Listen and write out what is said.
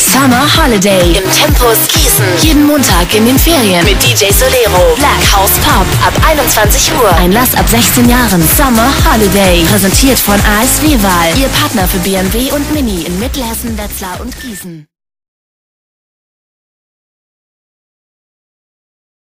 Summer Holiday im Tempus Gießen. Jeden Montag in den Ferien mit DJ Solero. Black House Pop ab 21 Uhr. Einlass ab 16 Jahren. Summer Holiday. Präsentiert von ASW Wahl. Ihr Partner für BMW und Mini in Mittelhessen, Wetzlar und Gießen.